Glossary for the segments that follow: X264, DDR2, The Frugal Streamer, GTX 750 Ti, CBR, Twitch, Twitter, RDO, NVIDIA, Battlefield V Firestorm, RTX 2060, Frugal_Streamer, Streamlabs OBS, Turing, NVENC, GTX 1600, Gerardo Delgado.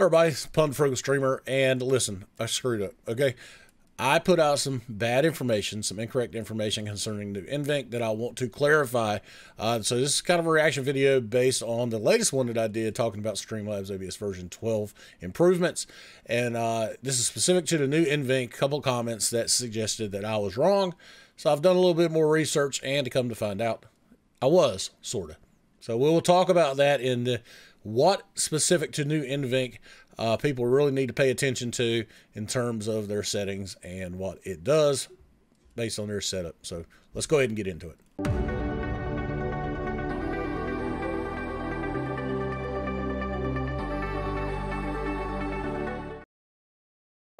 Everybody, Pun Frugal Streamer, and listen, I screwed up, okay? I put out some bad information, some incorrect information concerning the NVENC that I want to clarify. So this is kind of a reaction video based on the latest one that I did talking about Streamlabs OBS version 12 improvements. And this is specific to the new NVENC, couple comments that suggested that I was wrong. So I've done a little bit more research and to come to find out, I was, sort of. So we will talk about that in the what specific to new NVENC people really need to pay attention to in terms of their settings and what it does based on their setup. So let's go ahead and get into it.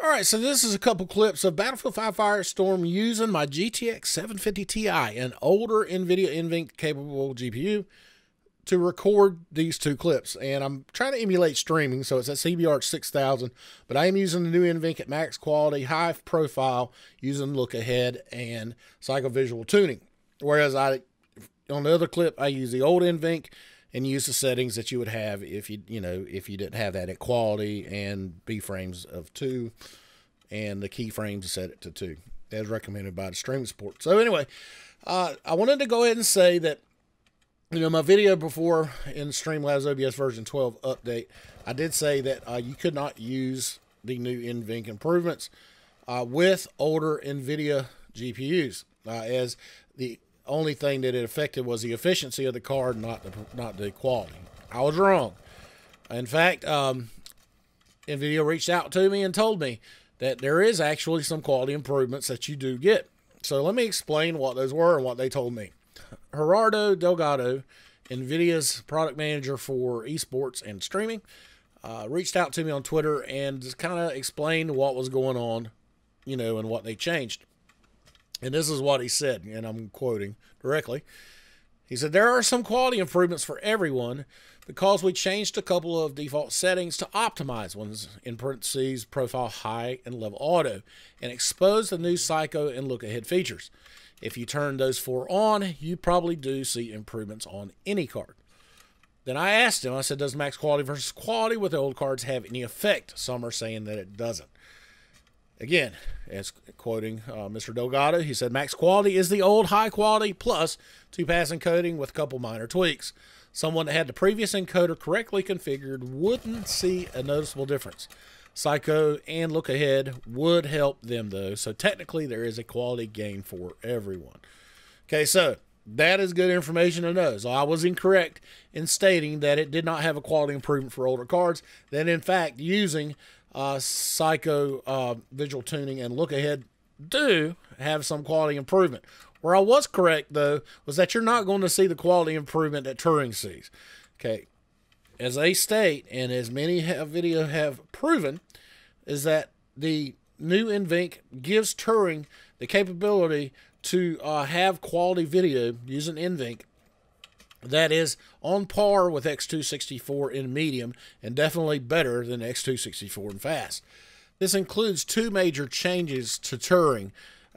All right, so this is a couple clips of Battlefield V Firestorm using my GTX 750 Ti, an older NVIDIA NVENC capable GPU, to record these two clips. And I'm trying to emulate streaming, so it's at CBR at 6000, but I am using the new NVENC at max quality, high profile, using look ahead and psychovisual tuning. Whereas on the other clip, I use the old NVENC and use the settings that you would have if you didn't have that at quality and B frames of 2 and the keyframes set it to 2 as recommended by the streaming support. So anyway, I wanted to go ahead and say that, you know, my video before in Streamlabs OBS version 12 update, I did say that you could not use the new NVENC improvements with older NVIDIA GPUs, as the only thing that it affected was the efficiency of the card, not the quality. I was wrong. In fact, NVIDIA reached out to me and told me that there is actually some quality improvements that you do get. So let me explain what those were and what they told me. Gerardo Delgado, NVIDIA's product manager for esports and streaming, reached out to me on Twitter and just kind of explained what was going on, you know, and what they changed. And this is what he said, and I'm quoting directly. He said, "There are some quality improvements for everyone because we changed a couple of default settings to optimize ones, in parentheses, profile high and level auto, and expose the new psycho and look ahead features. If you turn those 4 on, you probably do see improvements on any card." Then I asked him, I said, "Does max quality versus quality with the old cards have any effect?" Some are saying that it doesn't. Again, as quoting Mr. Delgado, he said, "Max quality is the old high quality plus 2-pass encoding with a couple minor tweaks. Someone that had the previous encoder correctly configured wouldn't see a noticeable difference. Psycho and look ahead would help them though, so technically there is a quality gain for everyone." Okay, so that is good information to know. So I was incorrect in stating that it did not have a quality improvement for older cards, that in fact using psycho visual tuning and look ahead do have some quality improvement. Where I was correct though was that you're not going to see the quality improvement that Turing sees. Okay, as they state, and as many video have proven, is that the new NVENC gives Turing the capability to have quality video using NVENC that is on par with X264 in medium and definitely better than X264 in fast. This includes 2 major changes to Turing.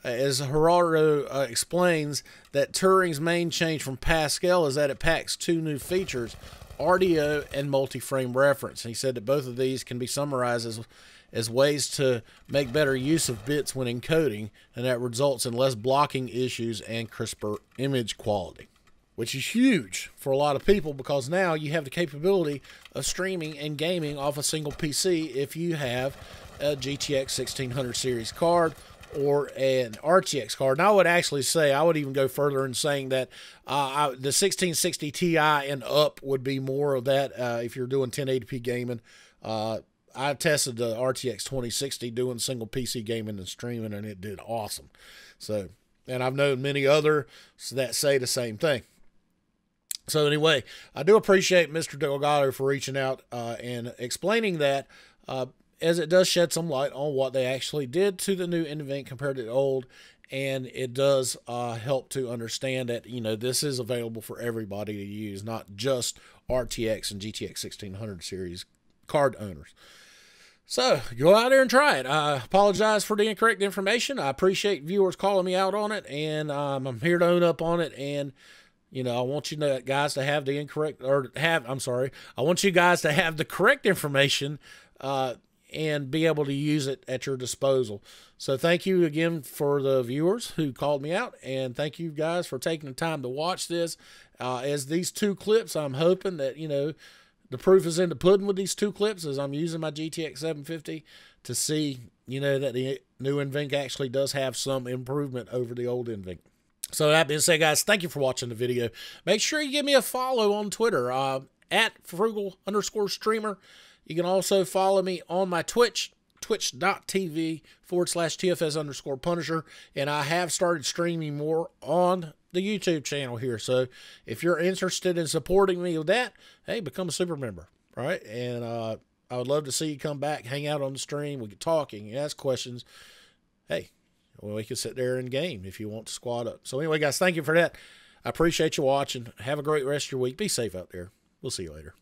As Gerardo explains, that Turing's main change from Pascal is that it packs 2 new features, RDO and multi-frame reference. And he said that both of these can be summarized as ways to make better use of bits when encoding, and that results in less blocking issues and crisper image quality, which is huge for a lot of people because now you have the capability of streaming and gaming off a single PC if you have a GTX 1600 series card or an RTX card. And I would actually say, I would even go further in saying that the 1660 Ti and up would be more of that if you're doing 1080p gaming. I tested the RTX 2060 doing single PC gaming and streaming, and it did awesome. So, and I've known many others that say the same thing. So anyway, I do appreciate Mr. Delgado for reaching out and explaining that, as it does shed some light on what they actually did to the new NVENC compared to the old, and it does help to understand that, you know, this is available for everybody to use, not just RTX and GTX 1600 series card owners. So go out there and try it. I apologize for the incorrect information. I appreciate viewers calling me out on it, and I'm here to own up on it. And you know, I want you guys to have the correct information and be able to use it at your disposal. So thank you again for the viewers who called me out, and thank you guys for taking the time to watch this. As these two clips, I'm hoping that, you know, the proof is in the pudding with these two clips, as I'm using my GTX 750 to see, you know, that the new NVENC actually does have some improvement over the old NVENC. So that being said, guys, thank you for watching the video. Make sure you give me a follow on Twitter, at frugal_streamer. You can also follow me on my Twitch, twitch.tv/TFS_Punisher. And I have started streaming more on the YouTube channel here. So if you're interested in supporting me with that, hey, become a super member. All right. And I would love to see you come back, hang out on the stream. We can talk and ask questions. Hey, well, we can sit there and game if you want to squad up. So anyway, guys, thank you for that. I appreciate you watching. Have a great rest of your week. Be safe out there. We'll see you later.